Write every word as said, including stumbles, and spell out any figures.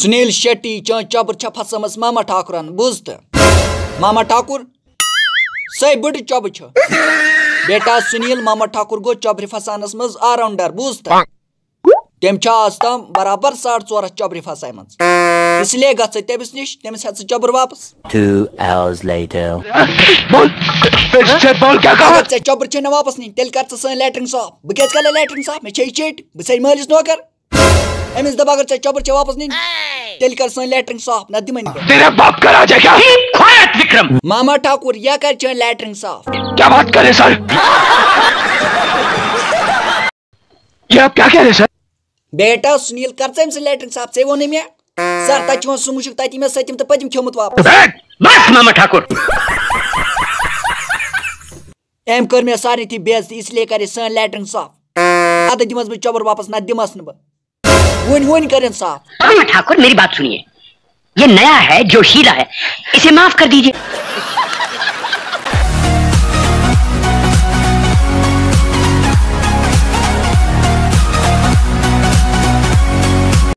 सुनील शेट्टी चन चबर चप फसमस मामा ठाकुरन बुझत मामा ठाकुर सही बड़ चब छ बेटा सुनील मामा ठाकुर गो चबरी फसानस मज आराउंडर बुझत तेम छ आस्तम बराबर साढ़ चोर चबरी फसाय मज इसलिए गस तेबिस निश तेमस हस चबर वापस two hours later बोल फिर से बोल क्या कहा से चबर छ न वापस नहीं तेल कर से लेटरिंग साफ बकेज का लेटरिंग साफ में छै चिट बसई मालिस नोकर एमएस दबाकर चाहे चौपर चाहे वापस नहीं तेल कर सोन लैटरिंग साफ ना दिमाग तेरा बाप करा जाए क्या ख्वात विक्रम मामा ठाकुर या कर चाहे लैटरिंग साफ क्या बात कर रहे सर ये आप क्या कह रहे सर बेटा सुनील कर चाहे इनसे लैटरिंग साफ से वो नहीं मैं सर ताचियों सुमुशुक ताची में सचिम तो पच्चीम क्यों मत वापस बस मामा ठाकुर एम कर मैं सारी थी बेस्ट इसलिए करे सोन लैटरिंग साफ आधा दिमाग में चौपर वापस ना दिमाग न वन वन करें साहब। मामा ठाकुर मेरी बात सुनिए, ये नया है, जोशीला है, इसे माफ कर दीजिए।